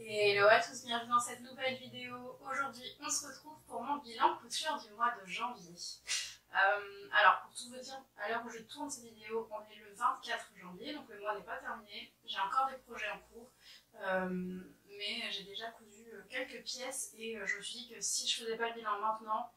Hello à tous, bienvenue dans cette nouvelle vidéo. Aujourd'hui, on se retrouve pour mon bilan couture du mois de janvier. Alors, pour tout vous dire, à l'heure où je tourne cette vidéo, on est le 24 janvier, donc le mois n'est pas terminé. J'ai encore des projets en cours, mais j'ai déjà cousu quelques pièces et je me suis dit que si je faisais pas le bilan maintenant,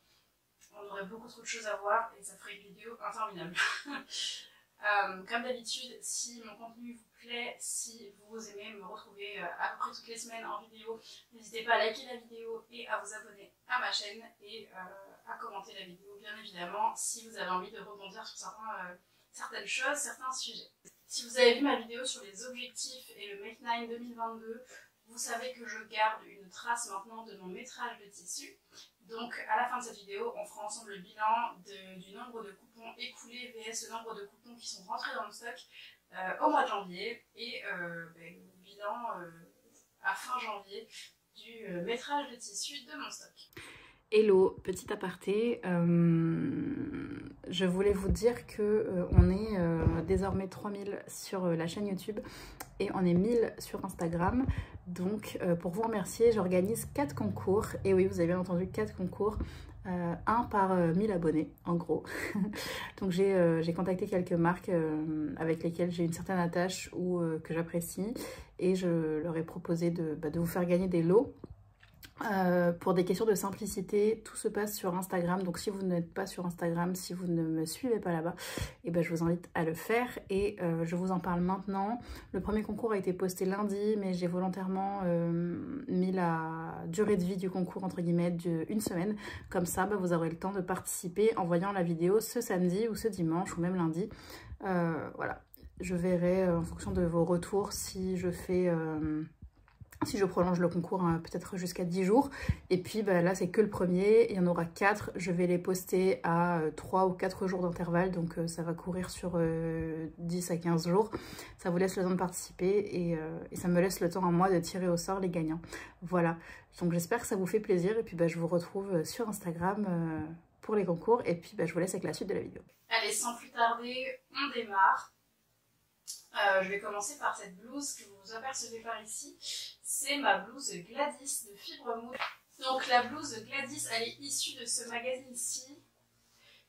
on aurait beaucoup trop de choses à voir et ça ferait une vidéo interminable. Comme d'habitude, si mon contenu vous plaît, si vous aimez me retrouver à peu près toutes les semaines en vidéo, n'hésitez pas à liker la vidéo et à vous abonner à ma chaîne et à commenter la vidéo, bien évidemment, si vous avez envie de rebondir sur certaines choses, certains sujets. Si vous avez vu ma vidéo sur les objectifs et le Make 9 2022, vous savez que je garde une trace maintenant de mon métrage de tissu. Donc à la fin de cette vidéo, on fera ensemble le bilan du nombre de coupons écoulés vs le nombre de coupons qui sont rentrés dans le stock au mois de janvier et le bilan à fin janvier du métrage de tissu de mon stock. Hello, petit aparté, je voulais vous dire qu'on est désormais 3000 sur la chaîne YouTube et on est 1000 sur Instagram. Donc pour vous remercier, j'organise 4 concours. Et oui, vous avez bien entendu 4 concours, un par 1000 abonnés en gros. Donc j'ai contacté quelques marques avec lesquelles j'ai une certaine attache ou que j'apprécie. Et je leur ai proposé de vous faire gagner des lots. Pour des questions de simplicité, tout se passe sur Instagram. Donc si vous n'êtes pas sur Instagram, si vous ne me suivez pas là-bas, eh ben, je vous invite à le faire. Et je vous en parle maintenant. Le premier concours a été posté lundi, mais j'ai volontairement mis la durée de vie du concours, entre guillemets, d'une semaine. Comme ça, bah, vous aurez le temps de participer en voyant la vidéo ce samedi ou ce dimanche ou même lundi. Voilà, je verrai en fonction de vos retours si je fais... Si je prolonge le concours, hein, peut-être jusqu'à 10 jours. Et puis bah, là, c'est que le premier. Il y en aura 4. Je vais les poster à 3 ou 4 jours d'intervalle. Donc ça va courir sur 10 à 15 jours. Ça vous laisse le temps de participer. Et ça me laisse le temps à moi de tirer au sort les gagnants. Voilà. Donc j'espère que ça vous fait plaisir. Et puis bah, je vous retrouve sur Instagram pour les concours. Et puis bah, je vous laisse avec la suite de la vidéo. Allez, sans plus tarder, on démarre. Je vais commencer par cette blouse que vous apercevez par ici. C'est ma blouse Gladys de Fibre Mood. Donc la blouse Gladys, elle est issue de ce magazine-ci.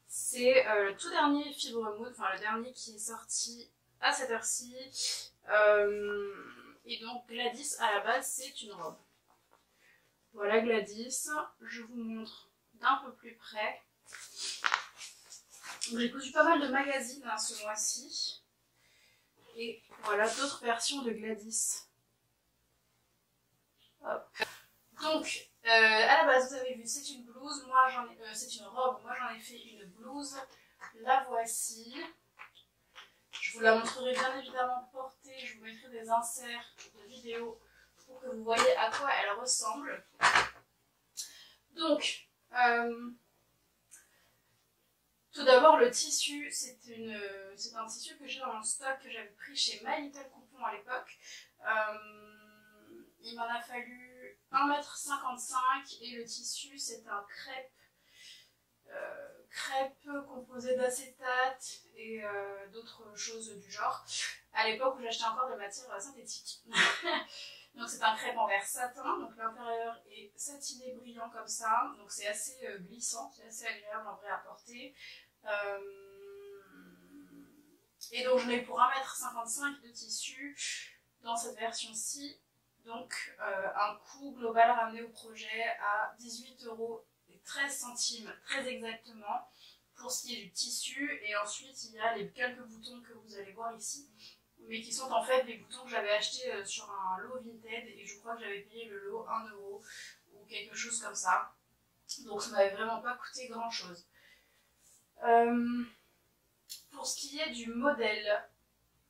C'est le tout dernier Fibre Mood, enfin le dernier qui est sorti à cette heure-ci. Et donc Gladys, à la base, c'est une robe. Voilà Gladys. Je vous montre d'un peu plus près. J'ai cousu pas mal de magazines hein, ce mois-ci. Et voilà d'autres versions de Gladys. Hop. Donc, à la base, vous avez vu, c'est une blouse. Moi, c'est une robe. Moi, j'en ai fait une blouse. La voici. Je vous la montrerai bien évidemment portée. Je vous mettrai des inserts de vidéos pour que vous voyez à quoi elle ressemble. Donc, tout d'abord, le tissu, c'est un tissu que j'ai dans mon stock, que j'avais pris chez My Little Coupon à l'époque. Il m'en a fallu 1,55 m et le tissu, c'est un crêpe composé d'acétate et d'autres choses du genre, à l'époque où j'achetais encore des matières synthétiques. Donc c'est un crêpe envers satin, donc l'intérieur est satiné brillant comme ça, donc c'est assez glissant, c'est assez agréable en vrai à porter. Et donc je l'ai pour 1,55 m de tissu dans cette version-ci, donc un coût global ramené au projet à 18,13 € très exactement pour ce qui est du tissu. Et ensuite il y a les quelques boutons que vous allez voir ici, mais qui sont en fait des boutons que j'avais achetés sur un lot Vinted et je crois que j'avais payé le lot 1 € ou quelque chose comme ça. Donc ça m'avait vraiment pas coûté grand chose. Pour ce qui est du modèle,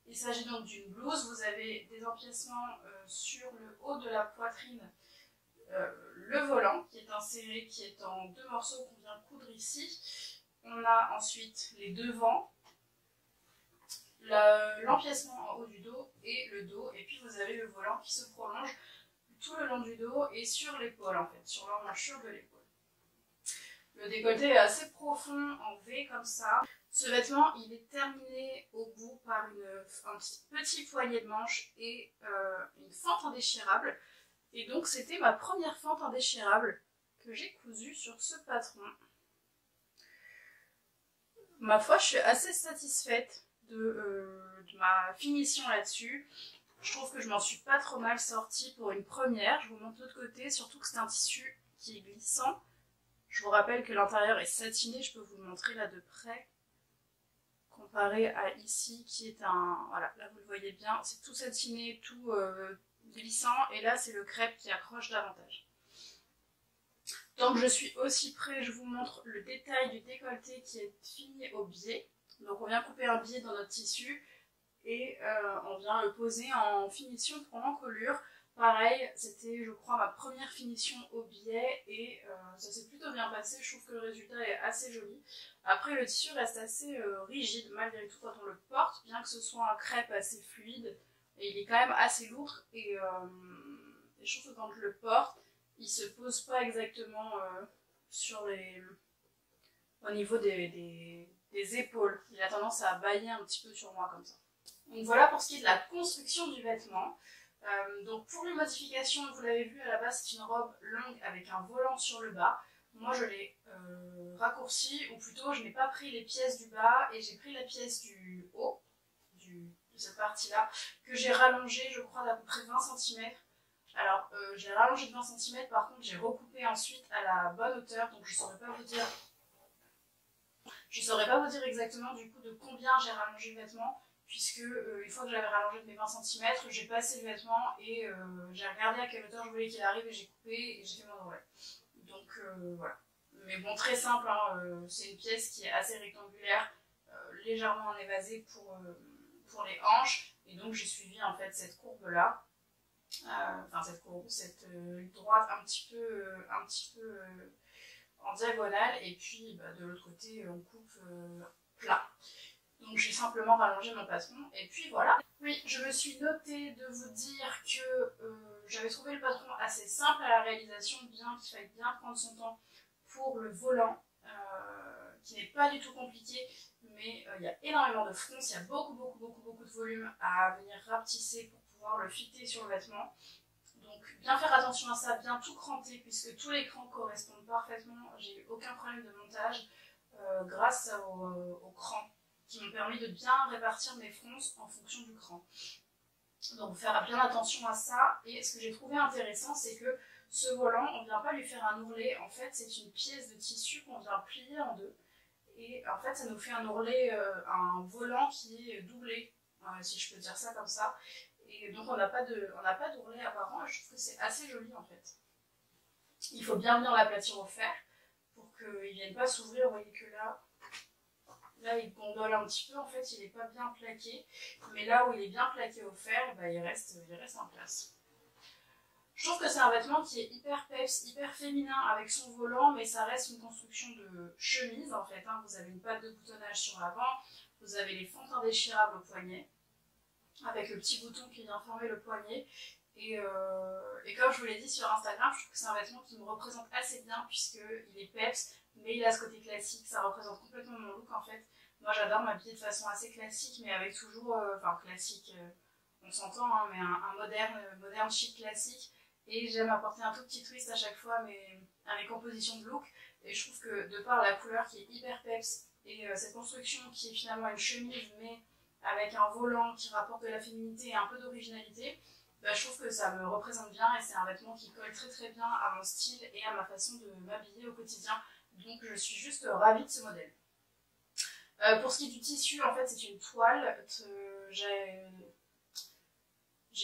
il s'agit donc d'une blouse. Vous avez des empiècements sur le haut de la poitrine, le volant qui est inséré, qui est en 2 morceaux qu'on vient coudre ici. On a ensuite les devants, l'empiècement en haut du dos et le dos, et puis vous avez le volant qui se prolonge tout le long du dos et sur l'épaule, en fait sur l'emmanchure de l'épaule. Le décolleté est assez profond en V comme ça. Ce vêtement il est terminé au bout par un petit poignet de manche et une fente indéchirable Et donc c'était ma première fente indéchirable que j'ai cousue sur ce patron. Ma foi, je suis assez satisfaite de ma finition là-dessus. Je trouve que je m'en suis pas trop mal sortie pour une première. Je vous montre de l'autre côté, surtout que c'est un tissu qui est glissant. Je vous rappelle que l'intérieur est satiné, je peux vous le montrer là de près. Comparé à ici qui est un... Voilà, là vous le voyez bien, c'est tout satiné, tout glissant. Et là c'est le crêpe qui accroche davantage. Tant que je suis aussi près, je vous montre le détail du décolleté qui est fini au biais. Donc on vient couper un biais dans notre tissu et on vient le poser en finition pour l'encolure. Pareil, c'était je crois ma première finition au biais et ça s'est plutôt bien passé, je trouve que le résultat est assez joli. Après le tissu reste assez rigide malgré tout quand on le porte, bien que ce soit un crêpe assez fluide et il est quand même assez lourd et je trouve que quand je le porte, il se pose pas exactement sur les... au niveau des épaules. Il a tendance à bâiller un petit peu sur moi comme ça. Donc voilà pour ce qui est de la construction du vêtement. Donc pour les modifications, vous l'avez vu à la base, c'est une robe longue avec un volant sur le bas. Moi je l'ai raccourci, ou plutôt je n'ai pas pris les pièces du bas et j'ai pris la pièce du haut, de cette partie-là, que j'ai rallongée je crois d'à peu près 20 cm. Alors je l'ai rallongée de 20 cm, par contre j'ai recoupé ensuite à la bonne hauteur, donc je ne saurais pas vous dire... Je ne saurais pas vous dire exactement du coup de combien j'ai rallongé le vêtement, puisque une fois que j'avais rallongé de mes 20 cm, j'ai passé le vêtement et j'ai regardé à quelle hauteur je voulais qu'il arrive et j'ai coupé et j'ai fait mon enroulé. Donc voilà. Mais bon, très simple, hein, c'est une pièce qui est assez rectangulaire, légèrement en évasé pour les hanches. Et donc j'ai suivi en fait cette courbe-là, enfin cette courbe, cette droite un petit peu en diagonale. Et puis bah, de l'autre côté, on coupe plat. Donc j'ai simplement rallongé mon patron et puis voilà. Oui, je me suis notée de vous dire que j'avais trouvé le patron assez simple à la réalisation, bien qu'il fallait bien prendre son temps pour le volant, qui n'est pas du tout compliqué, mais il y a énormément de fronces, il y a beaucoup de volume à venir rapetisser pour pouvoir le fitter sur le vêtement. Donc bien faire attention à ça, bien tout cranter, puisque tous les crans correspondent parfaitement, j'ai eu aucun problème de montage grâce aux crans, qui m'ont permis de bien répartir mes fronces en fonction du cran. Donc faire bien attention à ça. Et ce que j'ai trouvé intéressant, c'est que ce volant, on ne vient pas lui faire un ourlet. En fait, c'est une pièce de tissu qu'on vient plier en deux. Et en fait, ça nous fait un ourlet, un volant qui est doublé, si je peux dire ça comme ça. Et donc on n'a pas d'ourlet apparent. Je trouve que c'est assez joli en fait. Il faut bien venir l'aplatir au fer pour qu'il ne vienne pas s'ouvrir. Vous voyez que là... Là, il gondole un petit peu, en fait, il n'est pas bien plaqué. Mais là où il est bien plaqué au fer, bah, il reste en place. Je trouve que c'est un vêtement qui est hyper peps, hyper féminin avec son volant, mais ça reste une construction de chemise, en fait. Hein. Vous avez une patte de boutonnage sur l'avant, vous avez les fentes indéchirables au poignet, avec le petit bouton qui vient former le poignet. Et comme je vous l'ai dit sur Instagram, je trouve que c'est un vêtement qui me représente assez bien, puisqu'il est peps, mais il a ce côté classique, ça représente complètement mon look en fait. Moi j'adore m'habiller de façon assez classique, mais avec toujours, enfin classique, on s'entend, hein, mais un moderne chic classique. Et j'aime apporter un tout petit twist à chaque fois à mes compositions de look. Et je trouve que de par la couleur qui est hyper peps, et cette construction qui est finalement une chemise, mais avec un volant qui rapporte de la féminité et un peu d'originalité, bah, je trouve que ça me représente bien et c'est un vêtement qui colle très très bien à mon style et à ma façon de m'habiller au quotidien. Donc je suis juste ravie de ce modèle. Pour ce qui est du tissu, en fait c'est une toile. J'ai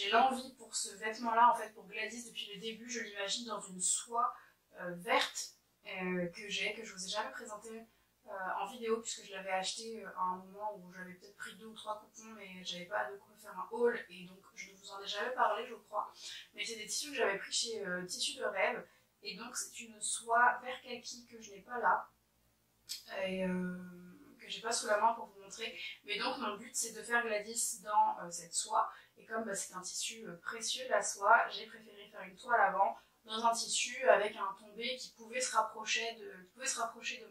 l'envie pour ce vêtement-là, en fait pour Gladys depuis le début, je l'imagine dans une soie verte que je vous ai jamais présentée en vidéo puisque je l'avais achetée à un moment où j'avais peut-être pris 2 ou 3 coupons mais j'avais pas de quoi faire un haul et donc je ne vous en ai jamais parlé je crois. Mais c'est des tissus que j'avais pris chez Tissus de rêve. Et donc c'est une soie vert kaki que je n'ai pas là, et que j'ai pas sous la main pour vous montrer. Mais donc mon but c'est de faire Gladys dans cette soie, et comme bah, c'est un tissu précieux la soie, j'ai préféré faire une toile avant, dans un tissu avec un tombé qui pouvait se rapprocher de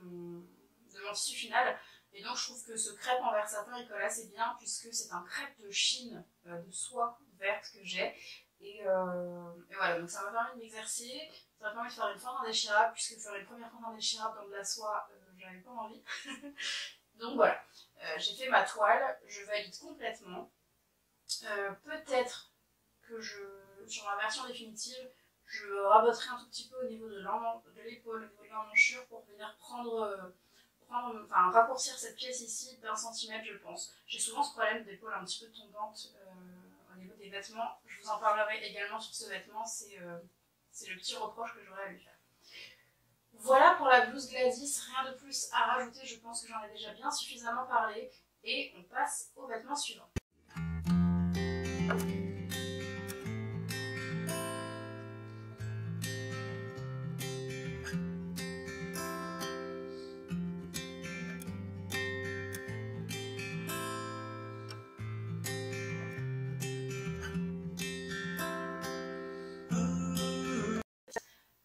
mon tissu final. Et donc je trouve que ce crêpe envers satin il colle assez bien, puisque c'est un crêpe de Chine, de soie verte que j'ai. Et voilà, Donc ça va permettre de m'exercer, ça va permettre de faire une fin d'un déchirable, puisque faire une première fin d'un déchirable dans de la soie, j'avais pas envie. Donc voilà, j'ai fait ma toile, je valide complètement. Peut-être que sur la version définitive, je raboterai un tout petit peu au niveau de l'épaule, au niveau de l'emmanchure, pour venir raccourcir cette pièce ici d'un centimètre, je pense. J'ai souvent ce problème d'épaule un petit peu tombante au niveau des vêtements. Je vous en parlerai également sur ce vêtement, c'est le petit reproche que j'aurais à lui faire. Voilà pour la blouse Gladys, rien de plus à rajouter, je pense que j'en ai déjà bien suffisamment parlé. Et on passe au vêtement suivant.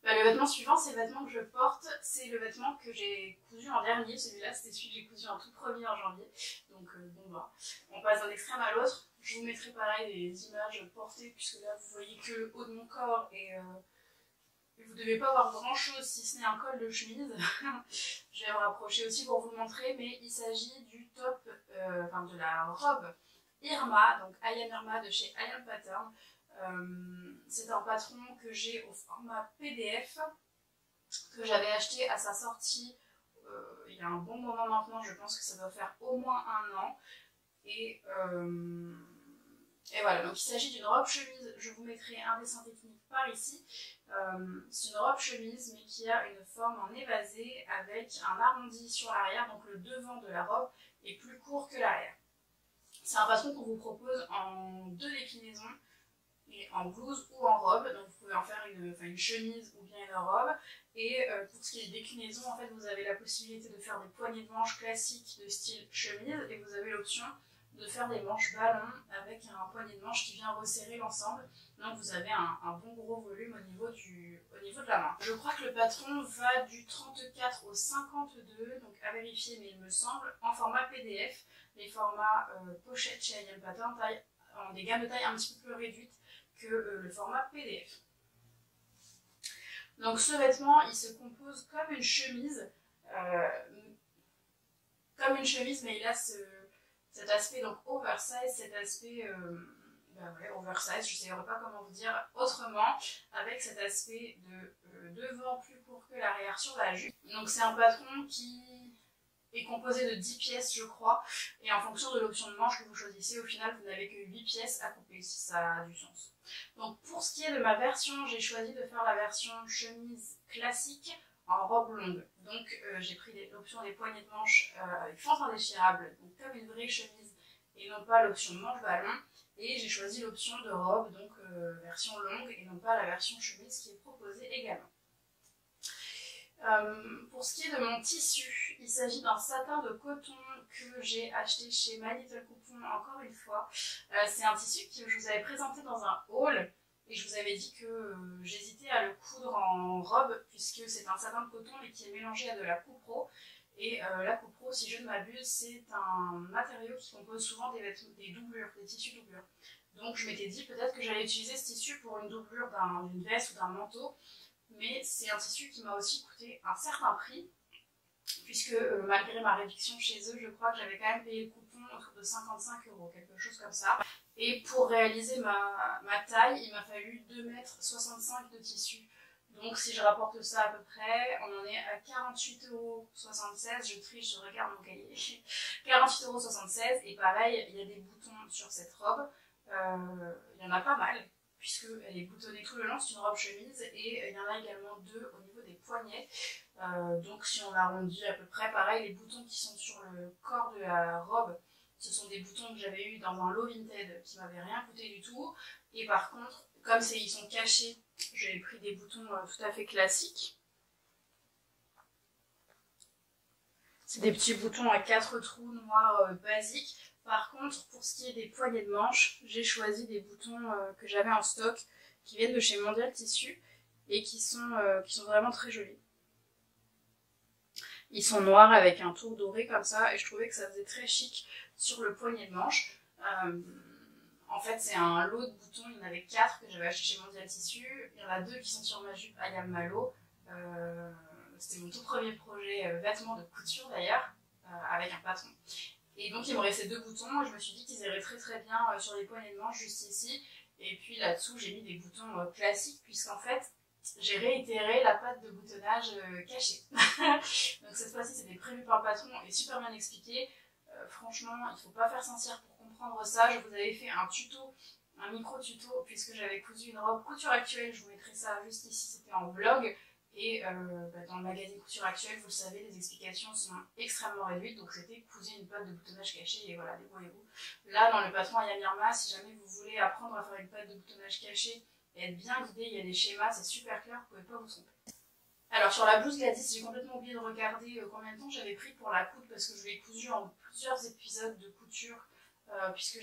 Le vêtement suivant, c'est le vêtement que je porte, c'est le vêtement que j'ai cousu en dernier, celui-là c'était celui que j'ai cousu en tout premier en janvier, donc bon bah, on passe d'un extrême à l'autre. Je vous mettrai pareil des images portées, puisque là vous voyez que le haut de mon corps et vous devez pas avoir grand chose si ce n'est un col de chemise. Je vais me rapprocher aussi pour vous le montrer, mais il s'agit du top, de la robe Irma, donc I am Irma de chez I am Pattern. C'est un patron que j'ai au format PDF, que j'avais acheté à sa sortie il y a un bon moment maintenant, je pense que ça doit faire au moins un an. Et voilà, donc il s'agit d'une robe chemise, je vous mettrai un dessin technique par ici. C'est une robe chemise mais qui a une forme en évasé avec un arrondi sur l'arrière, donc le devant de la robe est plus court que l'arrière. C'est un patron qu'on vous propose en 2 déclinaisons. Et en blouse ou en robe, donc vous pouvez en faire une chemise ou bien une robe. Et pour ce qui est des déclinaisons, en fait vous avez la possibilité de faire des poignées de manches classiques de style chemise, et vous avez l'option de faire des manches ballons avec un poignet de manches qui vient resserrer l'ensemble. Donc vous avez un bon gros volume au niveau de la main. Je crois que le patron va du 34 au 52, donc à vérifier, mais il me semble, en format PDF. Les formats pochette chez I am Pattern ont des gammes de taille un petit peu plus réduites que le format PDF. Donc ce vêtement, il se compose comme une chemise, mais il a cet aspect donc oversize, cet aspect oversize, je ne sais pas comment vous dire autrement, avec cet aspect de devant plus court que l'arrière sur la jupe. Donc c'est un patron qui est composé de 10 pièces, je crois, et en fonction de l'option de manche que vous choisissez, au final vous n'avez que 8 pièces à couper, si ça a du sens. Donc pour ce qui est de ma version, j'ai choisi de faire la version chemise classique en robe longue. Donc j'ai pris l'option des poignées de manche avec fente indéchirable, donc comme une vraie chemise, et non pas l'option manche ballon, et j'ai choisi l'option de robe, donc version longue, et non pas la version chemise qui est proposée également. Pour ce qui est de mon tissu, il s'agit d'un satin de coton que j'ai acheté chez My Little Coupon encore une fois. C'est un tissu que je vous avais présenté dans un haul et je vous avais dit que j'hésitais à le coudre en robe, puisque c'est un satin de coton mais qui est mélangé à de la coupereau. Et la coupereau, si je ne m'abuse, c'est un matériau qui compose souvent des tissus doublures. Donc je m'étais dit peut-être que j'allais utiliser ce tissu pour une doublure d'une veste ou d'un manteau. Mais c'est un tissu qui m'a aussi coûté un certain prix, puisque malgré ma réduction chez eux, je crois que j'avais quand même payé le coupon autour de 55 €, quelque chose comme ça. Et pour réaliser ma taille, il m'a fallu 2,65 m de tissu. Donc si je rapporte ça à peu près, on en est à 48,76 €, je triche, je regarde mon cahier, 48,76 €, et pareil, il y a des boutons sur cette robe, il y en a pas mal, puisqu'elle est boutonnée tout le long, c'est une robe chemise, et il y en a également 2 au niveau des poignets. Donc si on arrondit à peu près, pareil, les boutons qui sont sur le corps de la robe, ce sont des boutons que j'avais eu dans un lot Vinted qui m'avait rien coûté du tout. Et par contre, comme ils sont cachés, j'ai pris des boutons tout à fait classiques. C'est des petits boutons à 4 trous noirs basiques. Par contre, pour ce qui est des poignées de manche, j'ai choisi des boutons que j'avais en stock, qui viennent de chez Mondial Tissus, et qui sont vraiment très jolis. Ils sont noirs avec un tour doré comme ça, et je trouvais que ça faisait très chic sur le poignet de manche. En fait, c'est un lot de boutons. Il y en avait 4 que j'avais acheté chez Mondial Tissus. Il y en a 2 qui sont sur ma jupe I am Malo. C'était mon tout premier projet vêtements de couture d'ailleurs, avec un patron. Et donc il me restait 2 boutons. Je me suis dit qu'ils iraient très très bien sur les poignées de manche juste ici. Et puis là-dessous, j'ai mis des boutons classiques puisqu'en fait, j'ai réitéré la patte de boutonnage cachée. Donc cette fois-ci, c'était prévu par le patron et super bien expliqué. Franchement, il ne faut pas faire sentir pour comprendre ça. Je vous avais fait un tuto, un micro-tuto, puisque j'avais cousu une robe couture actuelle. Je vous mettrai ça juste ici, c'était en vlog. Et dans le magazine couture actuelle, vous le savez, les explications sont extrêmement réduites. Donc c'était cousu une patte de boutonnage cachée et voilà, débrouillez-vous. Là, dans le patron I am Irma, si jamais vous voulez apprendre à faire une patte de boutonnage cachée et être bien guidé, il y a des schémas, c'est super clair, vous ne pouvez pas vous tromper. Alors sur la blouse Gladys, j'ai complètement oublié de regarder combien de temps j'avais pris pour la coupe parce que je l'ai cousue en plusieurs épisodes de couture puisque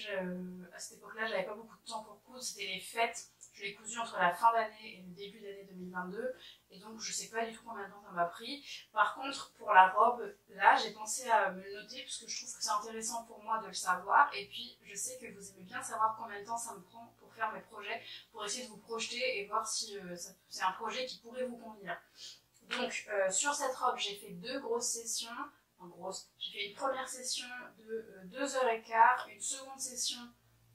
à cette époque-là, j'avais pas beaucoup de temps pour coudre, c'était les fêtes. Je l'ai cousue entre la fin d'année et le début d'année 2022 et donc je sais pas du tout combien de temps ça m'a pris. Par contre, pour la robe, là, j'ai pensé à me le noter parce que je trouve que c'est intéressant pour moi de le savoir et puis je sais que vous aimez bien savoir combien de temps ça me prend pour faire mes projets, pour essayer de vous projeter et voir si c'est un projet qui pourrait vous convenir. Donc sur cette robe, j'ai fait 2 grosses sessions, j'ai fait une première session de 2h15, une seconde session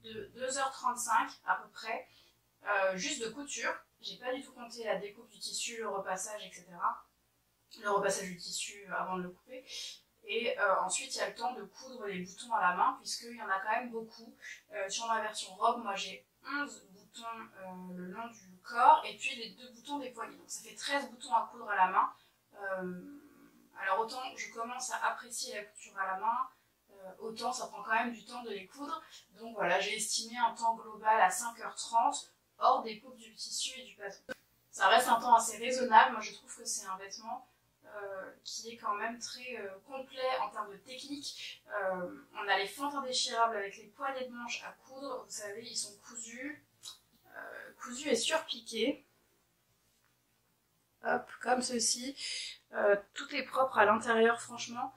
de 2h35 à peu près, juste de couture. J'ai pas du tout compté la découpe du tissu, le repassage, etc. Le repassage du tissu avant de le couper. Et ensuite, il y a le temps de coudre les boutons à la main, puisqu'il y en a quand même beaucoup. Sur ma version robe, moi j'ai 11 boutons le long du corps et puis les 2 boutons des poignets. Donc ça fait 13 boutons à coudre à la main. Alors autant je commence à apprécier la couture à la main, autant ça prend quand même du temps de les coudre. Donc voilà, j'ai estimé un temps global à 5h30, hors découpe du tissu et du patron. Ça reste un temps assez raisonnable. Moi je trouve que c'est un vêtement qui est quand même très complet en termes de technique. On a les fentes indéchirables avec les poignées de manche à coudre. Vous savez, ils sont cousus et surpiqués. Hop, comme ceci. Tout est propre à l'intérieur, franchement.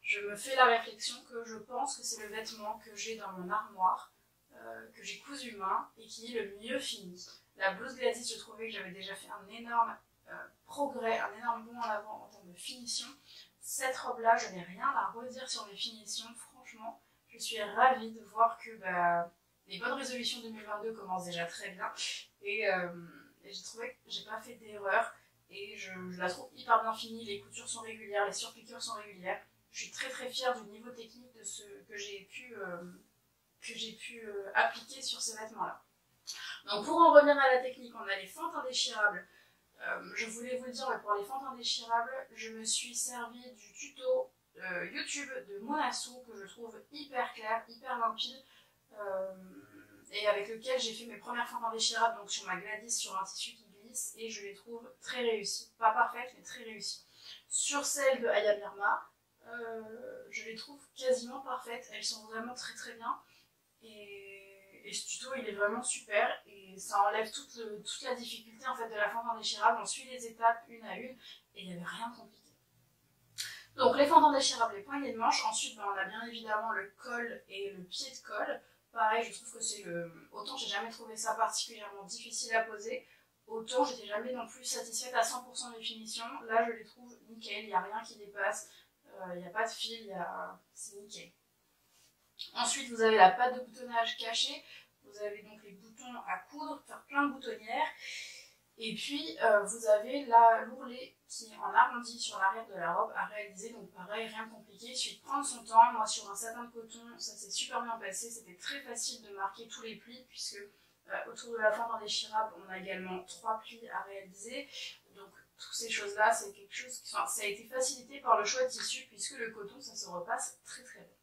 Je me fais la réflexion que je pense que c'est le vêtement que j'ai dans mon armoire, que j'ai cousu main et qui est le mieux fini. La blouse Gladys, je trouvais que j'avais déjà fait un énorme progrès, un énorme bond en avant en termes de finition. Cette robe-là, je n'ai rien à redire sur mes finitions. Franchement, je suis ravie de voir que les bonnes résolutions 2022 commencent déjà très bien. Et j'ai trouvé que j'ai pas fait d'erreur. Et je la trouve hyper bien finie. Les coutures sont régulières, les surpiqûres sont régulières. Je suis très très fière du niveau technique de ce que j'ai pu, appliquer sur ce vêtement-là. Donc pour en revenir à la technique, on a les fentes indéchirables. Je voulais vous le dire, pour les fentes indéchirables, je me suis servie du tuto YouTube de Monassou que je trouve hyper clair, hyper limpide et avec lequel j'ai fait mes premières fentes indéchirables donc sur ma Gladys, sur un tissu qui glisse et je les trouve très réussies. Pas parfaites, mais très réussies. Sur celle de I am Irma, je les trouve quasiment parfaites. Elles sont vraiment très très bien et ce tuto il est vraiment super et ça enlève toute la difficulté en fait de la fente indéchirable. On suit les étapes une à une et il n'y avait rien de compliqué. Donc les fentes indéchirables, les poignées de manche, ensuite on a bien évidemment le col et le pied de col. Pareil, je trouve que c'est autant j'ai jamais trouvé ça particulièrement difficile à poser, autant j'étais jamais non plus satisfaite à 100% des finitions. Là je les trouve nickel, il n'y a rien qui dépasse, il n'y a pas de fil, c'est nickel. Ensuite, vous avez la patte de boutonnage cachée, vous avez donc les boutons à coudre, faire plein de boutonnières, et puis vous avez l'ourlet qui est en arrondi sur l'arrière de la robe à réaliser, donc pareil, rien de compliqué, il suffit de prendre son temps. Moi sur un satin de coton, ça s'est super bien passé, c'était très facile de marquer tous les plis, puisque autour de la fente indéchirable, on a également 3 plis à réaliser, donc toutes ces choses-là, c'est quelque chose qui... Enfin, ça a été facilité par le choix de tissu, puisque le coton, ça se repasse très très bien.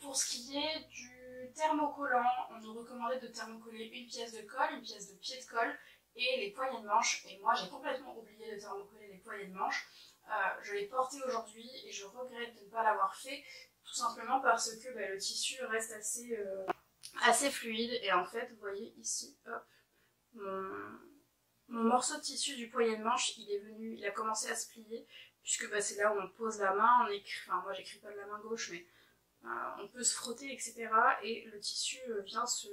Pour ce qui est du thermocollant, on nous recommandait de thermocoller une pièce de col, une pièce de pied de col et les poignées de manche. Et moi j'ai complètement oublié de thermocoller les poignées de manche. Je l'ai porté aujourd'hui et je regrette de ne pas l'avoir fait, tout simplement parce que le tissu reste assez fluide. Et en fait, vous voyez ici, hop, mon morceau de tissu du poignet de manche, il a commencé à se plier. Puisque c'est là où on pose la main, on écrit, enfin moi j'écris pas de la main gauche, mais on peut se frotter, etc. Et le tissu vient se...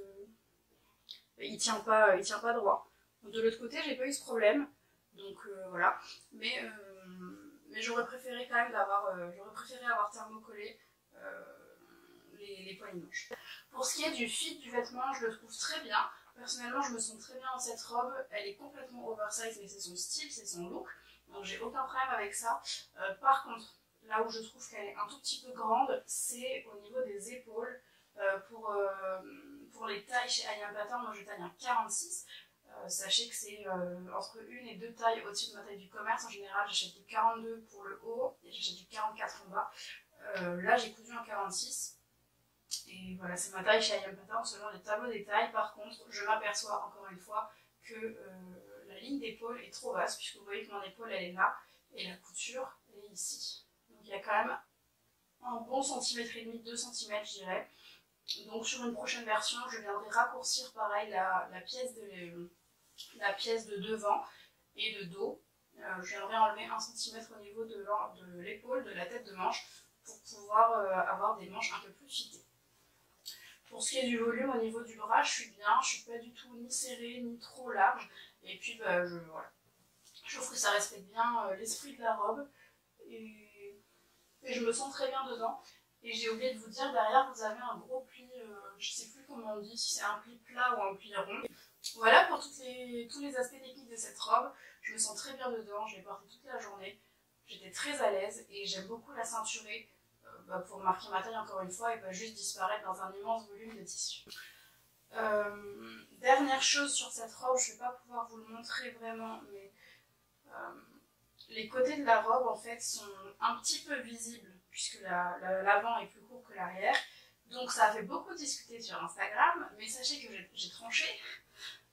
Il tient pas droit. De l'autre côté, j'ai pas eu ce problème, donc voilà. Mais j'aurais préféré quand même avoir thermocollé les poignées manches. Pour ce qui est du fit du vêtement, je le trouve très bien. Personnellement, je me sens très bien dans cette robe. Elle est complètement oversize, mais c'est son style, c'est son look. Donc j'ai aucun problème avec ça. Par contre, là où je trouve qu'elle est un tout petit peu grande, c'est au niveau des épaules. Pour les tailles chez I am Pattern, moi je taille un 46. Sachez que c'est entre une et deux tailles au-dessus de ma taille du commerce. En général, j'achète du 42 pour le haut et j'achète du 44 en bas. Là, j'ai cousu un 46. Et voilà, c'est ma taille chez I am Pattern selon les tableaux des tailles. Par contre, je m'aperçois encore une fois que la ligne d'épaule est trop basse, puisque vous voyez que mon épaule elle est là et la couture elle est ici. Donc il y a quand même un bon centimètre et demi, 2 cm je dirais. Donc sur une prochaine version, je viendrai raccourcir pareil la pièce de devant et de dos. Je viendrai enlever 1 cm au niveau de l'épaule, de la tête de manche, pour pouvoir avoir des manches un peu plus fitées. Pour ce qui est du volume au niveau du bras, je suis bien, je suis pas du tout ni serrée ni trop large. Et puis bah, voilà. Je trouve que ça respecte bien l'esprit de la robe et je me sens très bien dedans. Et j'ai oublié de vous dire, derrière vous avez un gros pli, je sais plus comment on dit, si c'est un pli plat ou un pli rond. Voilà pour tous les aspects techniques de cette robe. Je me sens très bien dedans, je l'ai portée toute la journée. J'étais très à l'aise et j'aime beaucoup la ceinturer pour marquer ma taille encore une fois et pas juste disparaître dans un immense volume de tissu. Dernière chose sur cette robe, je ne vais pas pouvoir vous le montrer vraiment, mais les côtés de la robe en fait sont un petit peu visibles, puisque l'avant est plus court que l'arrière. Donc ça a fait beaucoup discuter sur Instagram, mais sachez que j'ai tranché.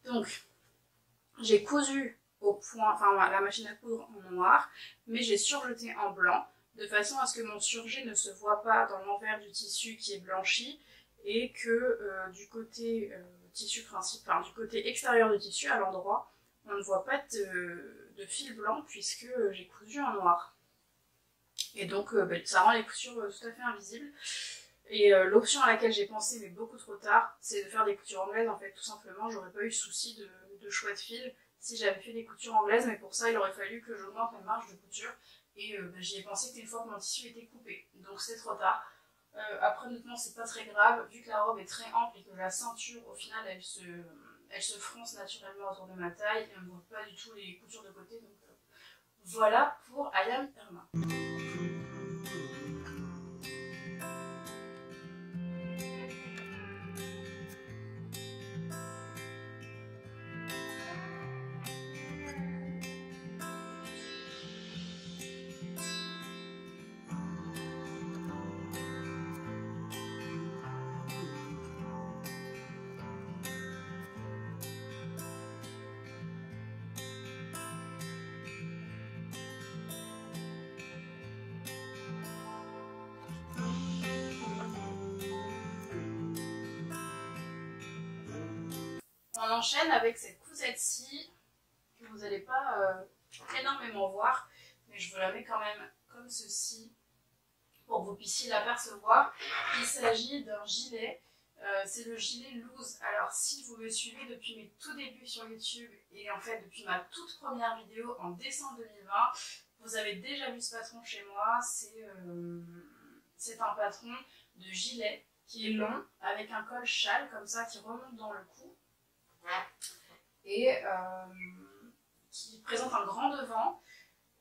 Donc j'ai cousu au point, enfin la machine à coudre en noir, mais j'ai surjeté en blanc, de façon à ce que mon surjet ne se voit pas dans l'envers du tissu qui est blanchi, et que du côté tissu principal, enfin, du côté extérieur du tissu, à l'endroit, on ne voit pas de fil blanc, puisque j'ai cousu en noir. Et donc ça rend les coutures tout à fait invisibles. Et l'option à laquelle j'ai pensé, mais beaucoup trop tard, c'est de faire des coutures anglaises en fait, tout simplement. J'aurais pas eu souci de choix de fil si j'avais fait des coutures anglaises, mais pour ça il aurait fallu que j'augmente ma marge de couture. Et j'y ai pensé qu'une fois que mon tissu était coupé, donc c'est trop tard. Après honnêtement c'est pas très grave, vu que la robe est très ample et que la ceinture au final elle se fronce naturellement autour de ma taille, et on ne voit pas du tout les coutures de côté. Donc voilà pour I am Irma. On enchaîne avec cette cousette-ci, que vous n'allez pas énormément voir, mais je vous la mets quand même comme ceci, pour que vous puissiez l'apercevoir. Il s'agit d'un gilet, c'est le gilet loose. Alors si vous me suivez depuis mes tout débuts sur YouTube, et en fait depuis ma toute première vidéo en décembre 2020, vous avez déjà vu ce patron chez moi. C'est un patron de gilet qui est long, avec un col châle comme ça qui remonte dans le cou, et qui présente un grand devant,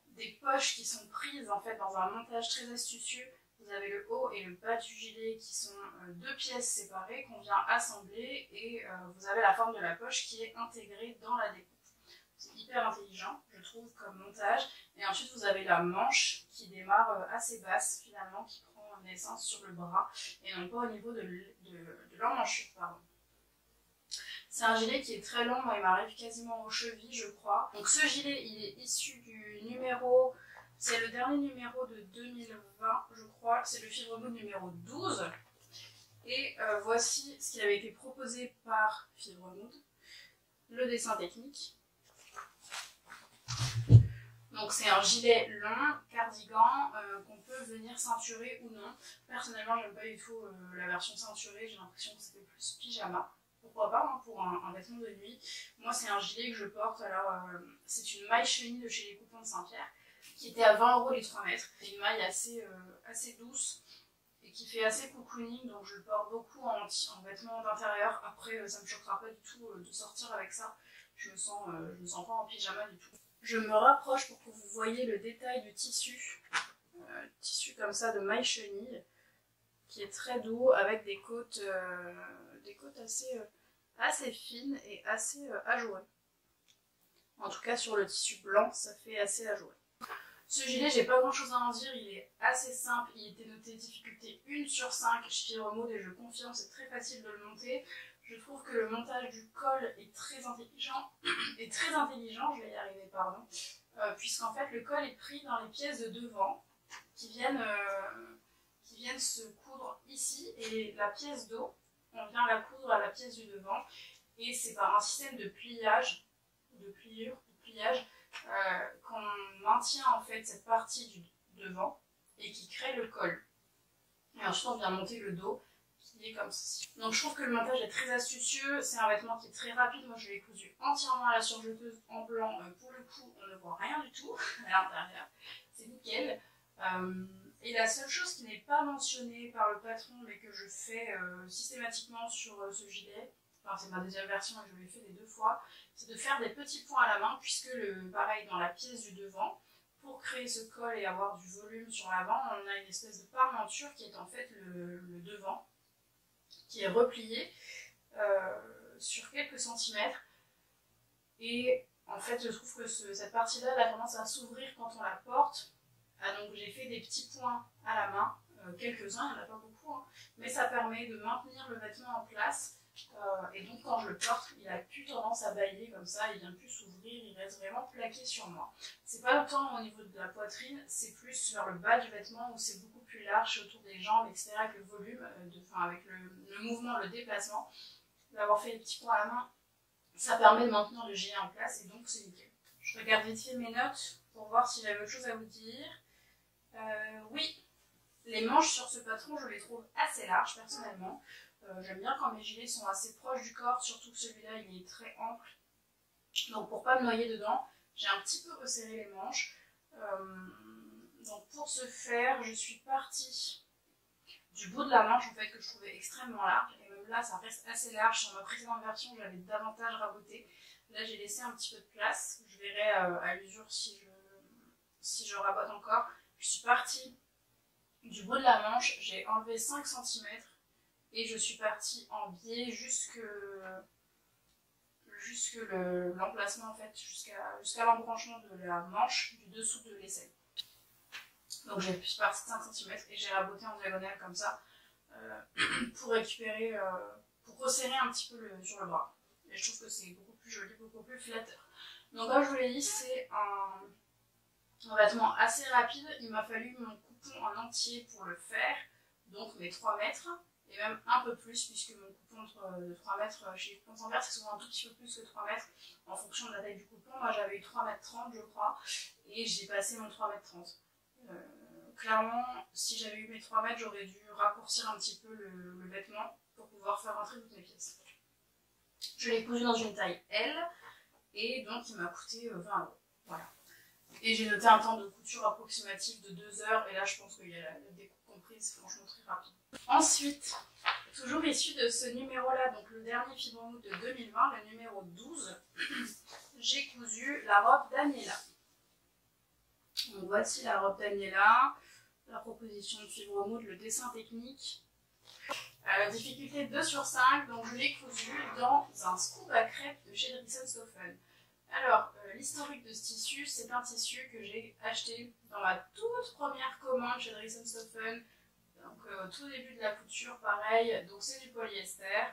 des poches qui sont prises en fait dans un montage très astucieux. Vous avez le haut et le bas du gilet qui sont deux pièces séparées qu'on vient assembler, et vous avez la forme de la poche qui est intégrée dans la découpe. C'est hyper intelligent je trouve comme montage. Et ensuite vous avez la manche qui démarre assez basse finalement, qui prend naissance sur le bras et non pas au niveau de l'emmanchure, pardon. C'est un gilet qui est très long, moi il m'arrive quasiment aux chevilles je crois. Donc ce gilet il est issu du numéro, c'est le dernier numéro de 2020 je crois, c'est le Fibre Mood numéro 12. Et voici ce qui avait été proposé par Fibre Mood, le dessin technique. Donc c'est un gilet long, cardigan, qu'on peut venir ceinturer ou non. Personnellement, j'aime pas du tout la version ceinturée, j'ai l'impression que c'était plus pyjama. Pourquoi pas, hein, pour un vêtement de nuit. Moi, c'est un gilet que je porte, alors c'est une maille chenille de chez les Coupons de Saint-Pierre, qui était à 20 € les 3 mètres. C'est une maille assez douce et qui fait assez cocooning, donc je le porte beaucoup en vêtements d'intérieur. Après, ça ne me choquera pas du tout de sortir avec ça. Je me sens pas en pyjama du tout. Je me rapproche pour que vous voyez le détail du tissu. Tissu comme ça de maille chenille, qui est très doux, avec des côtes assez fines et assez ajourées. En tout cas sur le tissu blanc, ça fait assez ajouré. Ce gilet, j'ai pas grand chose à en dire, il est assez simple, il était noté difficulté 1/5 chez Fibre Mood et je confirme, c'est très facile de le monter. Je trouve que le montage du col est très intelligent, je vais y arriver, pardon, puisqu'en fait le col est pris dans les pièces de devant qui viennent se coudre ici, et la pièce d'eau, on vient la coudre à la pièce du devant, et c'est par un système de pliage, qu'on maintient en fait cette partie du devant et qui crée le col. Et ensuite on vient monter le dos, qui est comme ceci. Donc je trouve que le montage est très astucieux, c'est un vêtement qui est très rapide. Moi je l'ai cousu entièrement à la surjeteuse en blanc, pour le coup on ne voit rien du tout à l'intérieur, c'est nickel. Et la seule chose qui n'est pas mentionnée par le patron, mais que je fais systématiquement sur ce gilet, enfin c'est ma deuxième version et je l'ai fait les 2 fois, c'est de faire des petits points à la main, puisque pareil dans la pièce du devant, pour créer ce col et avoir du volume sur l'avant, on a une espèce de parmenture qui est en fait le devant, qui est replié sur quelques centimètres, et en fait je trouve que cette partie-là, elle a tendance à s'ouvrir quand on la porte. Ah, donc j'ai fait des petits points à la main, quelques-uns, il n'y en a pas beaucoup, hein, mais ça permet de maintenir le vêtement en place, et donc quand je le porte, il n'a plus tendance à bailler comme ça, il vient plus s'ouvrir, il reste vraiment plaqué sur moi. C'est pas autant au niveau de la poitrine, c'est plus vers le bas du vêtement où c'est beaucoup plus large autour des jambes, etc., avec le volume, avec le mouvement, le déplacement. D'avoir fait des petits points à la main, ça permet de maintenir le gilet en place, et donc c'est nickel. Je regarde vite fait mes notes pour voir si j'avais autre chose à vous dire. Oui, les manches sur ce patron, je les trouve assez larges personnellement. J'aime bien quand mes gilets sont assez proches du corps, surtout que celui-là, il est très ample. Donc pour pas me noyer dedans, j'ai un petit peu resserré les manches. Donc pour ce faire, je suis partie du bout de la manche en fait, que je trouvais extrêmement large. Et même là, ça reste assez large. Sur ma précédente version, j'avais davantage raboté. Là, j'ai laissé un petit peu de place. Je verrai à l'usure si je rabote encore. Je suis partie du bout de la manche, j'ai enlevé 5 cm et je suis partie en biais jusque l'emplacement en fait, jusqu'à l'embranchement de la manche du dessous de l'aisselle. Donc je suis partie de 5 cm et j'ai raboté en diagonale comme ça pour récupérer, pour resserrer un petit peu sur le bras. Et je trouve que c'est beaucoup plus joli, beaucoup plus flatteur. Donc comme je vous l'ai dit, c'est un vêtement assez rapide, il m'a fallu mon coupon en entier pour le faire, donc mes 3 mètres, et même un peu plus, puisque mon coupon de 3 mètres chez les coupons de Saint-Pierre, c'est souvent un tout petit peu plus que 3 mètres, en fonction de la taille du coupon. Moi j'avais eu 3,30 m je crois, et j'ai passé mon 3,30 m. Clairement, si j'avais eu mes 3 mètres, j'aurais dû raccourcir un petit peu le vêtement pour pouvoir faire rentrer toutes mes pièces. Je l'ai cousu dans une taille L, et donc il m'a coûté 20 €, voilà. Et j'ai noté un temps de couture approximatif de 2 heures, et là je pense qu'il y a la découpe comprise, franchement très rapide. Ensuite, toujours issu de ce numéro-là, donc le dernier Fibre Mood de 2020, le numéro 12, j'ai cousu la robe Daniella. Donc voici la robe Daniella, la proposition de Fibre Mood, le dessin technique. Difficulté 2/5, donc je l'ai cousu dans un Scuba crepe de chez Driessen Stoffen. Alors, l'historique de ce tissu, c'est un tissu que j'ai acheté dans ma toute première commande chez Driessen Stoffen, donc au tout début de la couture, pareil, donc c'est du polyester.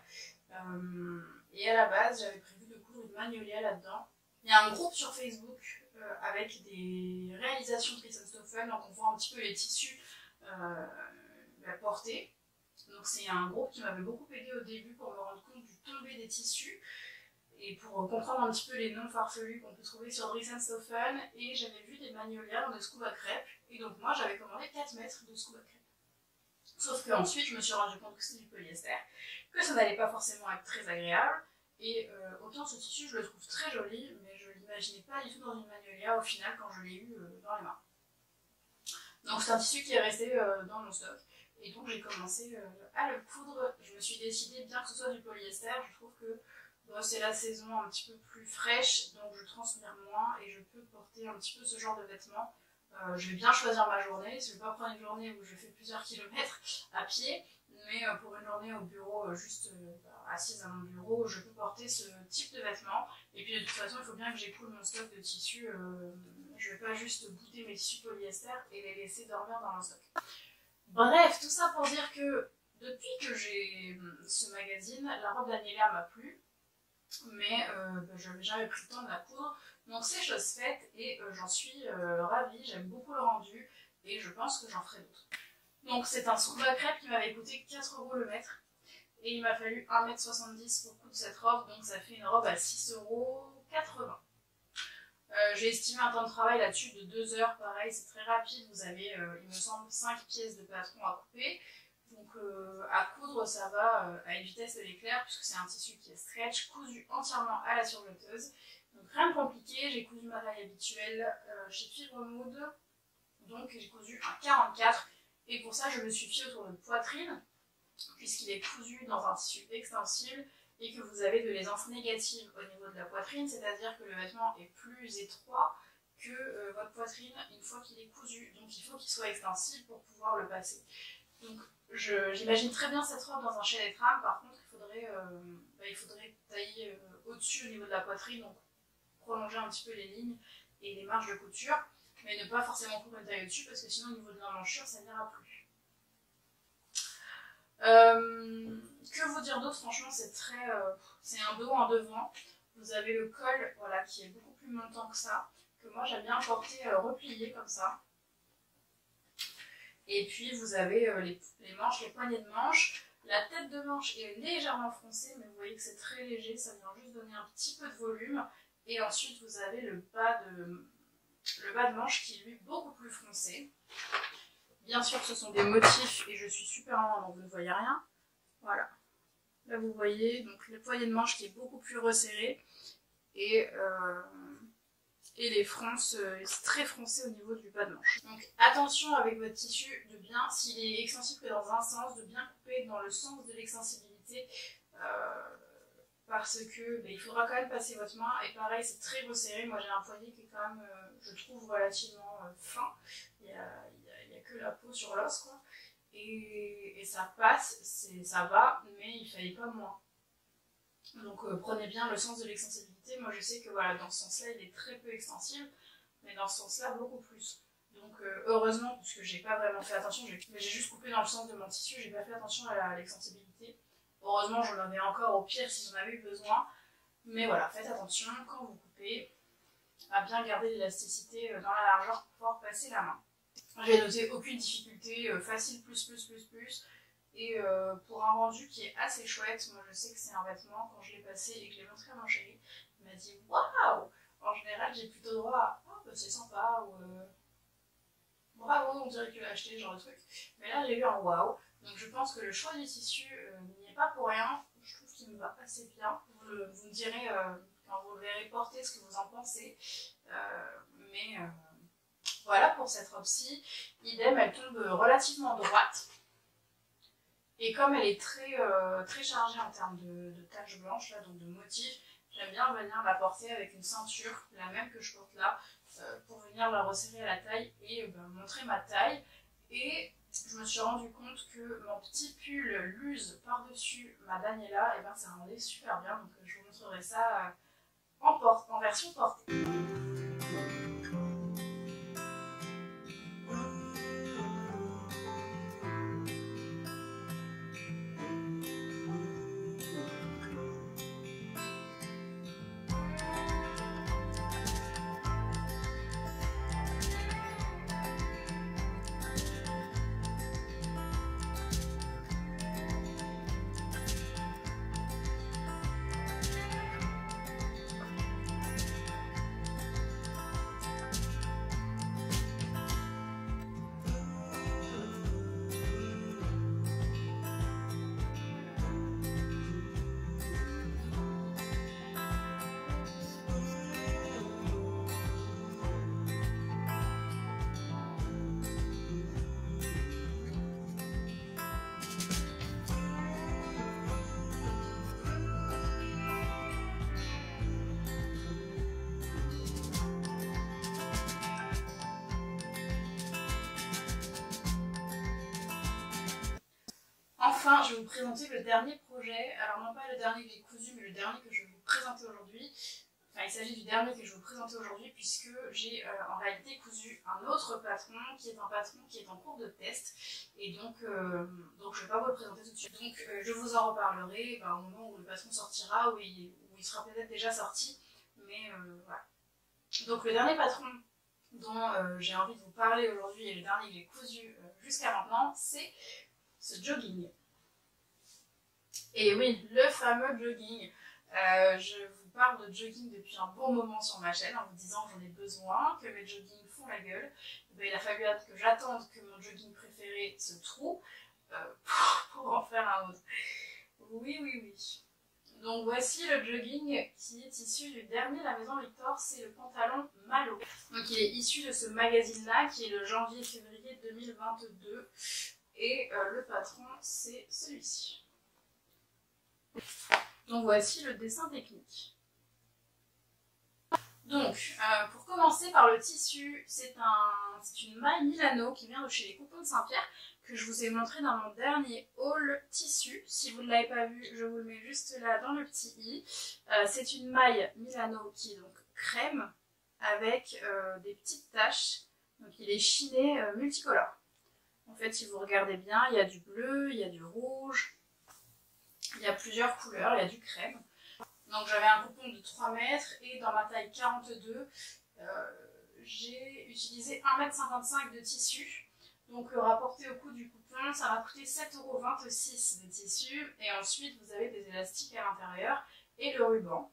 Et à la base, j'avais prévu de coudre une Magnolia là-dedans. Il y a un groupe sur Facebook avec des réalisations de Driessen Stoffen, donc on voit un petit peu les tissus portés. Donc c'est un groupe qui m'avait beaucoup aidé au début pour me rendre compte du tombé des tissus. et pour comprendre un petit peu les noms farfelus qu'on peut trouver sur Driessen Stoffen, et j'avais vu des Magnolia dans des Scuba crepe, et donc moi j'avais commandé 4 mètres de Scuba crepe. Sauf qu'ensuite je me suis rendu compte que c'était du polyester, que ça n'allait pas forcément être très agréable, et autant ce tissu je le trouve très joli, mais je ne l'imaginais pas du tout dans une Magnolia au final quand je l'ai eu dans les mains. Donc c'est un tissu qui est resté dans mon stock, et donc j'ai commencé à le coudre. Je me suis décidée, bien que ce soit du polyester, je trouve que bon, c'est la saison un petit peu plus fraîche, donc je transpire moins et je peux porter un petit peu ce genre de vêtements. Je vais bien choisir ma journée, je ne vais pas prendre une journée où je fais plusieurs kilomètres à pied, mais pour une journée au bureau, juste assise à mon bureau, je peux porter ce type de vêtements. Et puis de toute façon, il faut bien que j'écoule mon stock de tissus, je ne vais pas juste bouder mes tissus polyester et les laisser dormir dans mon stock. Bref, tout ça pour dire que depuis que j'ai ce magazine, la robe Daniella m'a plu, mais je n'avais jamais pris le temps de la coudre. Donc c'est chose faite et j'en suis ravie, j'aime beaucoup le rendu et je pense que j'en ferai d'autres. Donc c'est un scuba crepe qui m'avait coûté 4 € le mètre et il m'a fallu 1,70 m pour le coût de cette robe, donc ça fait une robe à 6,80 €. J'ai estimé un temps de travail là-dessus de 2 heures, pareil c'est très rapide, vous avez il me semble 5 pièces de patron à couper. Donc à coudre ça va à une vitesse de l'éclair puisque c'est un tissu qui est stretch, cousu entièrement à la surjeteuse. Donc rien de compliqué, j'ai cousu ma taille habituelle chez Fibre Mood, donc j'ai cousu un 44 et pour ça je me suis fiée autour de poitrine puisqu'il est cousu dans un tissu extensible et que vous avez de l'aisance négative au niveau de la poitrine, c'est-à-dire que le vêtement est plus étroit que votre poitrine une fois qu'il est cousu, donc il faut qu'il soit extensible pour pouvoir le passer. Donc j'imagine très bien cette robe dans un chalet de trame, par contre il faudrait tailler au-dessus au niveau de la poitrine, donc prolonger un petit peu les lignes et les marges de couture, mais ne pas forcément couper le taille au-dessus parce que sinon au niveau de l'emmanchure ça n'ira plus. Que vous dire d'autre, franchement c'est très... c'est un dos en devant, vous avez le col voilà, qui est beaucoup plus montant que ça, que moi j'aime bien porter replié comme ça. Et puis vous avez les manches, les poignées de manches. La tête de manche est légèrement froncée, mais vous voyez que c'est très léger, ça vient juste donner un petit peu de volume. Et ensuite vous avez le bas de manche qui est lui beaucoup plus foncé. Bien sûr ce sont des motifs et je suis super loin donc vous ne voyez rien. Voilà, là vous voyez donc le poignet de manche qui est beaucoup plus resserré et les fronces, c'est très froncé au niveau du bas de manche. Donc attention avec votre tissu de bien, s'il est extensible que dans un sens, de bien couper dans le sens de l'extensibilité parce que il faudra quand même passer votre main et pareil c'est très resserré. Moi j'ai un poignet qui est quand même, je trouve, relativement fin, il n'y a que la peau sur l'os quoi, et ça passe, ça va, mais il fallait pas moins. Donc prenez bien le sens de l'extensibilité. Moi je sais que voilà, dans ce sens-là il est très peu extensible, mais dans ce sens-là beaucoup plus. Donc heureusement, parce que j'ai pas vraiment fait attention, j'ai juste coupé dans le sens de mon tissu, j'ai pas fait attention à l'extensibilité. Heureusement j'en avais encore, au pire si j'en avais eu besoin. Mais voilà, faites attention quand vous coupez, à bien garder l'élasticité dans la largeur pour pouvoir passer la main. J'ai noté aucune difficulté, facile plus. Et pour un rendu qui est assez chouette, moi je sais que c'est un vêtement, quand je l'ai passé et que je l'ai montré à mon chéri, il m'a dit waouh! En général, j'ai plutôt droit à oh, c'est sympa ou bravo, on dirait que tu l'as acheté, genre de truc. Mais là, j'ai eu un waouh! Donc je pense que le choix du tissu n'y est pas pour rien. Je trouve qu'il me va assez bien. Vous me direz quand vous le verrez porter ce que vous en pensez. Voilà pour cette robe-ci. Idem, elle tombe relativement droite. Et comme elle est très chargée en termes de taches blanches, là, donc de motifs, j'aime bien venir la porter avec une ceinture, la même que je porte là, pour venir la resserrer à la taille et montrer ma taille. Et je me suis rendu compte que mon petit pull luse par-dessus ma Daniella, et ça rendait super bien, donc je vous montrerai ça en version portée. enfin, je vais vous présenter le dernier projet. Alors non pas le dernier que j'ai cousu, mais le dernier que je vais vous présenter aujourd'hui. Enfin, il s'agit du dernier que je vais vous présenter aujourd'hui, puisque j'ai en réalité cousu un autre patron, qui est un patron qui est en cours de test. Et donc je ne vais pas vous le présenter tout de suite. Donc je vous en reparlerai au moment où le patron sortira, où il sera peut-être déjà sorti. Mais voilà. Donc le dernier patron dont j'ai envie de vous parler aujourd'hui, et le dernier que j'ai cousu jusqu'à maintenant, c'est ce jogging. Et oui, le fameux jogging. Je vous parle de jogging depuis un bon moment sur ma chaîne en vous disant que j'en ai besoin, que mes joggings font la gueule. Mais il a fallu que j'attende que mon jogging préféré se trouve pour en faire un autre. Oui, oui, oui. Donc voici le jogging qui est issu du dernier La Maison Victor, c'est le pantalon Malo. Donc il est issu de ce magazine-là qui est le janvier-février 2022 et le patron c'est celui-ci. Donc voici le dessin technique. Donc pour commencer par le tissu, c'est une Maille Milano qui vient de chez les Coupons de Saint-Pierre, que je vous ai montré dans mon dernier haul tissu. Si vous ne l'avez pas vu, je vous le mets juste là dans le petit i. C'est une Maille Milano qui est donc crème avec des petites taches. Donc il est chiné multicolore. En fait, si vous regardez bien, il y a du bleu, il y a du rouge, il y a plusieurs couleurs, il y a du crème. Donc j'avais un coupon de 3 mètres et dans ma taille 42, j'ai utilisé 1,55 m de tissu. Donc rapporté au coût du coupon, ça m'a coûté 7,26 € de tissu. Et ensuite, vous avez des élastiques à l'intérieur et le ruban.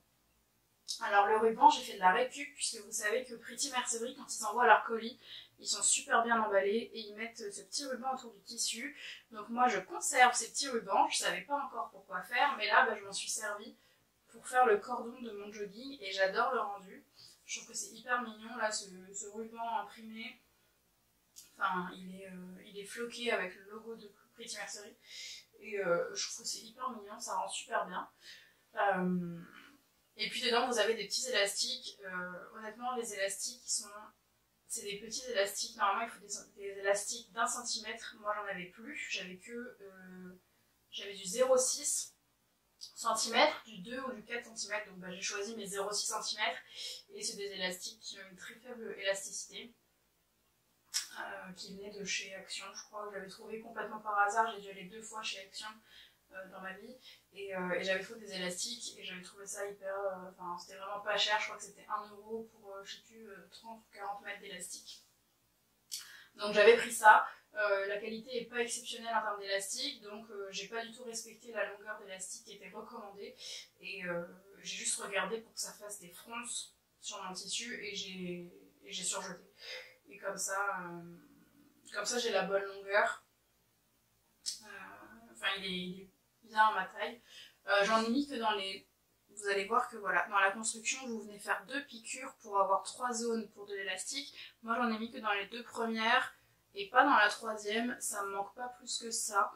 Alors le ruban, j'ai fait de la récup, puisque vous savez que Pretty Mercerie, quand ils envoient leur colis, ils sont super bien emballés et ils mettent ce petit ruban autour du tissu. Donc moi, je conserve ces petits rubans. Je ne savais pas encore pourquoi faire, mais là, je m'en suis servie pour faire le cordon de mon jogging et j'adore le rendu. Je trouve que c'est hyper mignon, là, ce ruban imprimé. Enfin, il est floqué avec le logo de Pretty Mercerie et je trouve que c'est hyper mignon, ça rend super bien. Et puis dedans vous avez des petits élastiques. Honnêtement les élastiques c'est des petits élastiques, normalement il faut des élastiques d'un centimètre, moi j'en avais plus, j'avais que j'avais du 0,6 cm, du 2 ou du 4 cm, donc j'ai choisi mes 0,6 cm et c'est des élastiques qui ont une très faible élasticité. Qui venait de chez Action, je crois que j'avais trouvé complètement par hasard, j'ai dû aller 2 fois chez Action dans ma vie et j'avais trouvé des élastiques et j'avais trouvé ça hyper, enfin c'était vraiment pas cher, je crois que c'était 1 € pour je sais plus 30 ou 40 mètres d'élastique, donc j'avais pris ça. La qualité n'est pas exceptionnelle en termes d'élastique, donc j'ai pas du tout respecté la longueur d'élastique qui était recommandée et j'ai juste regardé pour que ça fasse des fronces sur mon tissu et j'ai surjeté. Et comme ça j'ai la bonne longueur. Enfin, il est bien à ma taille. J'en ai mis que dans les... Vous allez voir que voilà, dans la construction, vous venez faire 2 piqûres pour avoir 3 zones pour de l'élastique. Moi, j'en ai mis que dans les 2 premières et pas dans la 3e. Ça me manque pas plus que ça.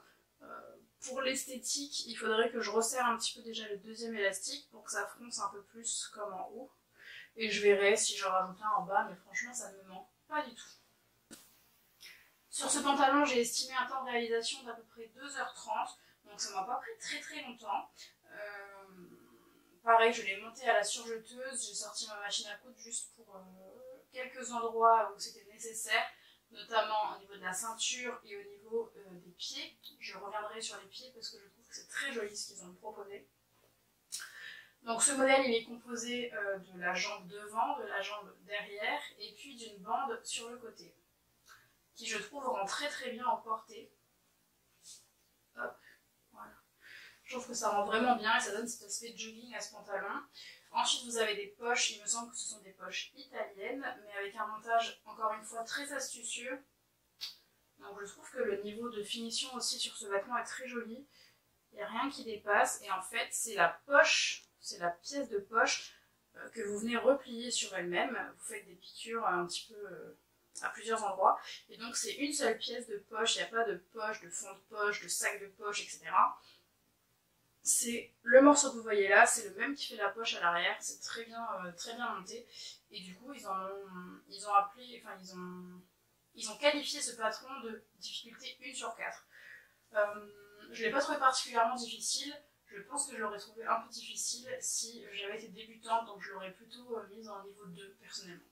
Pour l'esthétique, il faudrait que je resserre un petit peu déjà le 2e élastique pour que ça fronce un peu plus comme en haut. Et je verrai si j'en rajoute un en bas, mais franchement, ça me manque. Pas du tout. Sur ce pantalon, j'ai estimé un temps de réalisation d'à peu près 2h30, donc ça m'a pas pris très très longtemps. Pareil, je l'ai monté à la surjeteuse, j'ai sorti ma machine à coudre juste pour quelques endroits où c'était nécessaire, notamment au niveau de la ceinture et au niveau des pieds. Je reviendrai sur les pieds parce que je trouve que c'est très joli ce qu'ils ont proposé. Donc ce modèle il est composé de la jambe devant, de la jambe derrière et puis d'une bande sur le côté qui je trouve rend très très bien en portée. Hop, voilà. Je trouve que ça rend vraiment bien et ça donne cet aspect de jogging à ce pantalon. Ensuite vous avez des poches, il me semble que ce sont des poches italiennes mais avec un montage encore une fois très astucieux. Donc je trouve que le niveau de finition aussi sur ce vêtement est très joli. Il n'y a rien qui dépasse et en fait c'est la poche. C'est la pièce de poche que vous venez replier sur elle-même. Vous faites des piqûres un petit peu à plusieurs endroits. Et donc c'est une seule pièce de poche. Il n'y a pas de poche, de fond de poche, de sac de poche, etc. C'est le morceau que vous voyez là. C'est le même qui fait la poche à l'arrière. C'est très bien monté. Et du coup, ils ont qualifié ce patron de difficulté 1/4. Je ne l'ai pas trouvé particulièrement difficile. Je pense que je l'aurais trouvé un peu difficile si j'avais été débutante, donc je l'aurais plutôt mise en niveau 2 personnellement.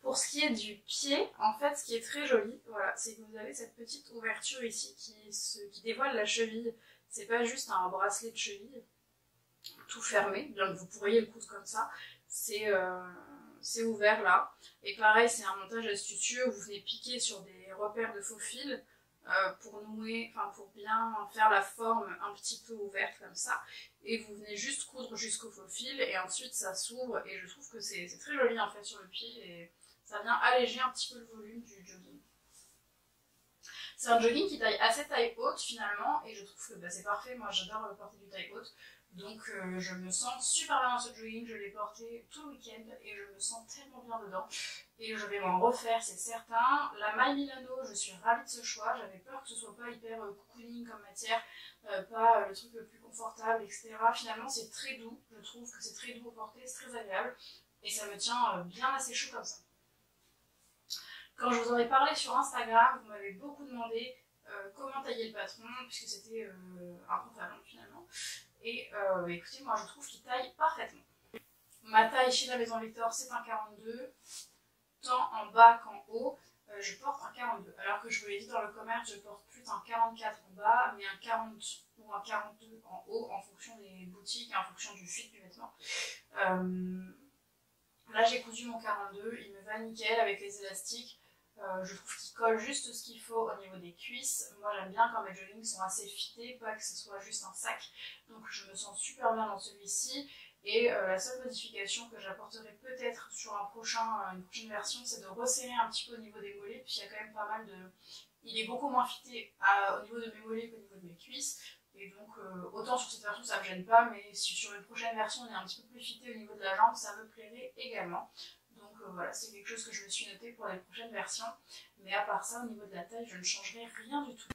Pour ce qui est du pied, en fait ce qui est très joli, voilà, c'est que vous avez cette petite ouverture ici qui dévoile la cheville. C'est pas juste un bracelet de cheville tout fermé, bien que vous pourriez le coudre comme ça, c'est ouvert là. Et pareil, c'est un montage astucieux, vous venez piquer sur des repères de faux fil pour nouer, enfin pour bien faire la forme un petit peu ouverte comme ça, et vous venez juste coudre jusqu'au faux fil et ensuite ça s'ouvre, et je trouve que c'est très joli en fait sur le pied et ça vient alléger un petit peu le volume du jogging. C'est un jogging qui taille assez taille haute finalement, et je trouve que bah, c'est parfait, moi j'adore porter du taille haute, donc je me sens super bien dans ce jogging, je l'ai porté tout le week-end et je me sens tellement bien dedans, et je vais m'en refaire c'est certain. La Maille Milano, je suis ravie de ce choix, j'avais peur que ce soit pas hyper cocooning comme matière, pas le truc le plus confortable etc. Finalement c'est très doux, je trouve que c'est très doux à porter, c'est très agréable et ça me tient bien assez chaud comme ça. Quand je vous en ai parlé sur Instagram, vous m'avez beaucoup demandé comment tailler le patron, puisque c'était un pantalon finalement. Et écoutez, moi je trouve qu'il taille parfaitement. Ma taille chez la Maison Victor, c'est un 42, tant en bas qu'en haut, je porte un 42. Alors que je vous l'ai dit dans le commerce, je porte plus un 44 en bas, mais un 40 ou un 42 en haut, en fonction des boutiques, en fonction du fit du vêtement. Là j'ai cousu mon 42, il me va nickel avec les élastiques. Je trouve qu'il colle juste ce qu'il faut au niveau des cuisses. Moi j'aime bien quand mes joggings sont assez fités, pas que ce soit juste un sac. Donc je me sens super bien dans celui-ci. Et la seule modification que j'apporterai peut-être sur un une prochaine version, c'est de resserrer un petit peu au niveau des mollets. Puis il y a quand même pas mal de... Il est beaucoup moins fité au niveau de mes mollets qu'au niveau de mes cuisses. Et donc autant sur cette version ça me gêne pas, mais si sur une prochaine version il est un petit peu plus fité au niveau de la jambe, ça me plairait également. Donc voilà, c'est quelque chose que je me suis noté pour les prochaines versions, mais à part ça, au niveau de la taille, je ne changerai rien du tout.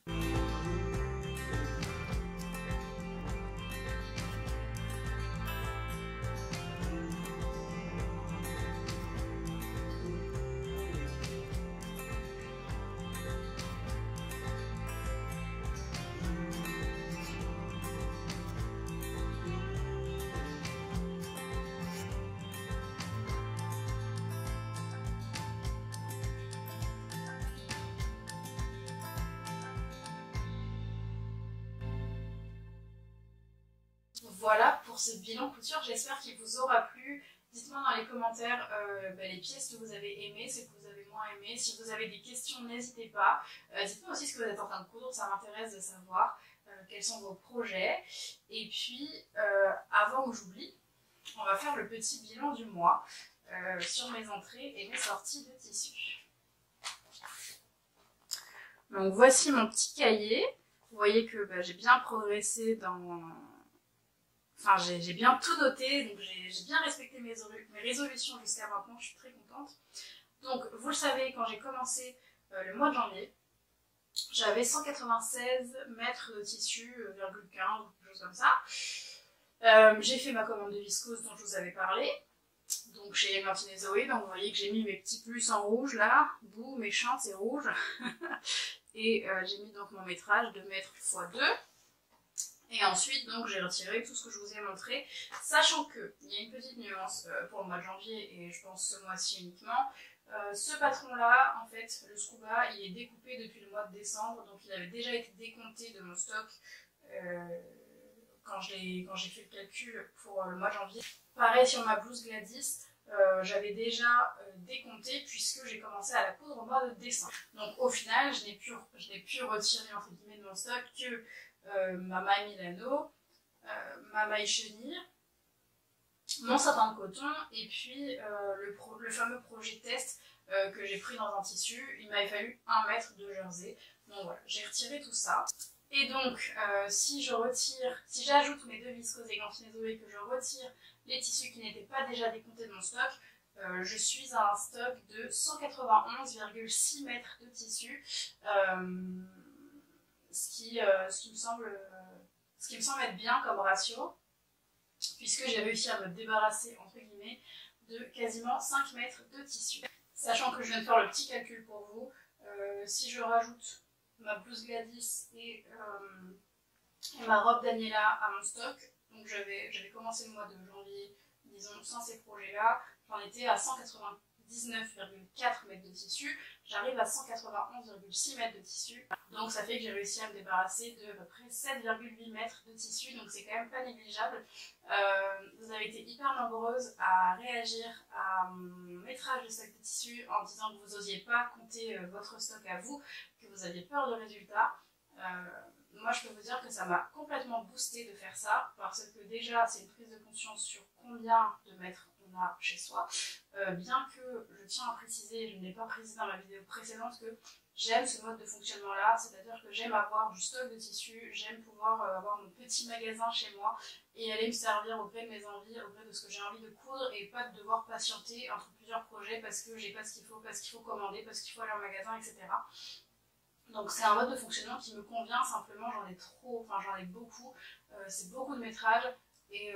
Voilà pour ce bilan couture, j'espère qu'il vous aura plu. Dites-moi dans les commentaires les pièces que vous avez aimées, celles que vous avez moins aimées. Si vous avez des questions, n'hésitez pas. Dites-moi aussi ce que vous êtes en train de coudre, ça m'intéresse de savoir quels sont vos projets. Et puis, avant que j'oublie, on va faire le petit bilan du mois sur mes entrées et mes sorties de tissus. Donc voici mon petit cahier. Vous voyez que j'ai bien progressé dans... Enfin, j'ai bien tout noté, donc j'ai bien respecté mes résolutions jusqu'à maintenant, je suis très contente. Donc, vous le savez, quand j'ai commencé le mois de janvier, j'avais 196 mètres de tissu, 0,15 ou quelque chose comme ça. J'ai fait ma commande de viscose dont je vous avais parlé, donc chez Martine et Zoé, donc vous voyez que j'ai mis mes petits plus en rouge là, boum, méchant, c'est rouge. Et j'ai mis donc mon métrage 2 mètres x 2. Et ensuite, donc, j'ai retiré tout ce que je vous ai montré, sachant qu'il y a une petite nuance pour le mois de janvier, et je pense ce mois-ci uniquement. Ce patron-là, en fait, le Scuba, il est découpé depuis le mois de décembre, donc il avait déjà été décompté de mon stock quand j'ai fait le calcul pour le mois de janvier. Pareil sur ma blouse Gladys, j'avais déjà décompté puisque j'ai commencé à la coudre au mois de décembre. Donc au final, je n'ai pu retirer, entre guillemets, de mon stock que... ma Maille Milano, ma Maille chenille, mon satin de coton, et puis le fameux projet test que j'ai pris dans un tissu. Il m'avait fallu 1 mètre de jersey. Donc voilà, j'ai retiré tout ça. Et donc, si j'ajoute mes deux viscoses et gantines et que je retire les tissus qui n'étaient pas déjà décomptés de mon stock, je suis à un stock de 191,6 mètres de tissu. Ce qui me semble être bien comme ratio, puisque j'ai réussi à me débarrasser, entre guillemets, de quasiment 5 mètres de tissu. Sachant que je viens de faire le petit calcul pour vous, Si je rajoute ma blouse Gladys et ma robe Daniella à mon stock, donc j'avais commencé le mois de janvier, disons, sans ces projets-là, j'en étais à 199,4 mètres de tissu, j'arrive à 191,6 mètres de tissu, donc ça fait que j'ai réussi à me débarrasser de à peu près 7,8 mètres de tissu, donc c'est quand même pas négligeable. Vous avez été hyper nombreuses à réagir à mon métrage de sac de tissu en disant que vous n'osiez pas compter votre stock à vous, que vous aviez peur de résultats. Moi je peux vous dire que ça m'a complètement boosté de faire ça, parce que déjà c'est une prise de conscience sur combien de mètres on a chez soi, bien que je tiens à préciser, je ne l'ai pas précisé dans la vidéo précédente, que j'aime ce mode de fonctionnement là, c'est-à-dire que j'aime avoir du stock de tissus, j'aime pouvoir avoir mon petit magasin chez moi et aller me servir auprès de mes envies, auprès de ce que j'ai envie de coudre, et pas de devoir patienter entre plusieurs projets parce que j'ai pas ce qu'il faut, parce qu'il faut commander, parce qu'il faut aller en magasin, etc. Donc c'est un mode de fonctionnement qui me convient, simplement j'en ai trop, enfin j'en ai beaucoup, c'est beaucoup de métrages, et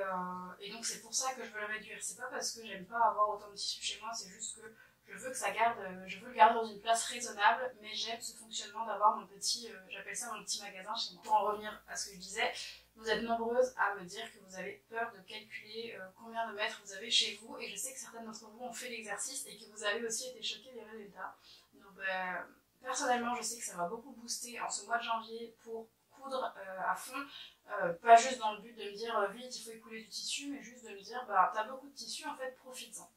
donc c'est pour ça que je veux le réduire. C'est pas parce que j'aime pas avoir autant de tissus chez moi, c'est juste que je veux que ça garde, je veux le garder dans une place raisonnable, mais j'aime ce fonctionnement d'avoir mon petit, j'appelle ça mon petit magasin chez moi. Pour en revenir à ce que je disais, vous êtes nombreuses à me dire que vous avez peur de calculer combien de mètres vous avez chez vous, et je sais que certaines d'entre vous ont fait l'exercice et que vous avez aussi été choquées des résultats. Donc personnellement, je sais que ça va beaucoup booster en ce mois de janvier pour coudre à fond, pas juste dans le but de me dire vite il faut écouler du tissu, mais juste de me dire bah t'as beaucoup de tissu en fait, profite-en.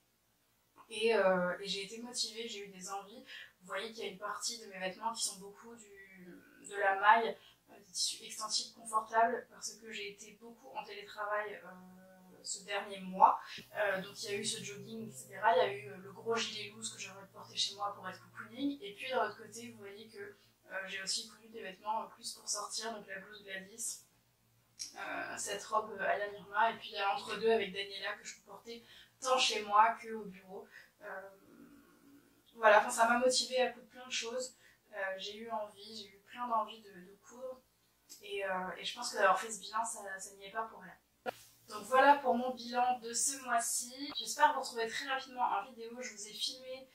Et j'ai été motivée, j'ai eu des envies. Vous voyez qu'il y a une partie de mes vêtements qui sont beaucoup de la maille, des tissus extensibles confortables, parce que j'ai été beaucoup en télétravail ce dernier mois, donc il y a eu ce jogging, etc. Il y a eu le gros gilet loose que j'aurais porté chez moi pour être cocooning, et puis de l'autre côté vous voyez que j'ai aussi cousu des vêtements en plus pour sortir, donc la blouse Gladys, cette robe à la Irma, et puis il y a entre deux avec Daniella que je peux porter tant chez moi qu'au bureau. Voilà, enfin, ça m'a motivée à plein de choses, j'ai eu envie, j'ai eu plein d'envie de coudre, et je pense que d'avoir fait ce bilan, ça n'y est pas pour rien. Donc voilà pour mon bilan de ce mois-ci. J'espère vous retrouver très rapidement en vidéo. Je vous ai filmé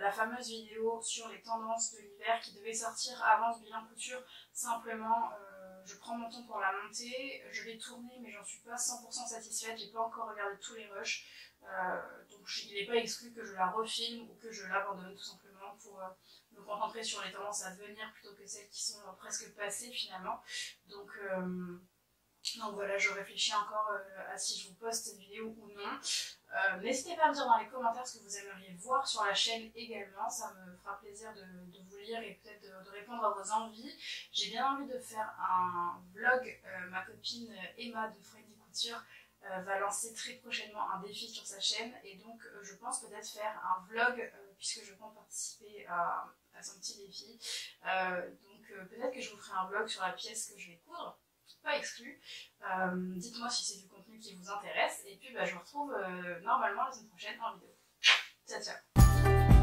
la fameuse vidéo sur les tendances de l'hiver qui devait sortir avant ce bilan couture. Simplement, je prends mon temps pour la monter. Je l'ai tournée, mais j'en suis pas 100% satisfaite. J'ai pas encore regardé tous les rushs. Donc il n'est pas exclu que je la refilme ou que je l'abandonne tout simplement pour me concentrer sur les tendances à venir plutôt que celles qui sont presque passées finalement. Donc voilà, je réfléchis encore à si je vous poste cette vidéo ou non. N'hésitez pas à me dire dans les commentaires ce que vous aimeriez voir sur la chaîne également, ça me fera plaisir de vous lire et peut-être de répondre à vos envies. J'ai bien envie de faire un vlog, ma copine Emma de Freddy Couture va lancer très prochainement un défi sur sa chaîne, et donc je pense peut-être faire un vlog puisque je compte participer à son petit défi. Donc peut-être que je vous ferai un vlog sur la pièce que je vais coudre. Pas exclu. Dites-moi si c'est du contenu qui vous intéresse, et puis bah, je vous retrouve normalement la semaine prochaine en vidéo. Ciao ciao.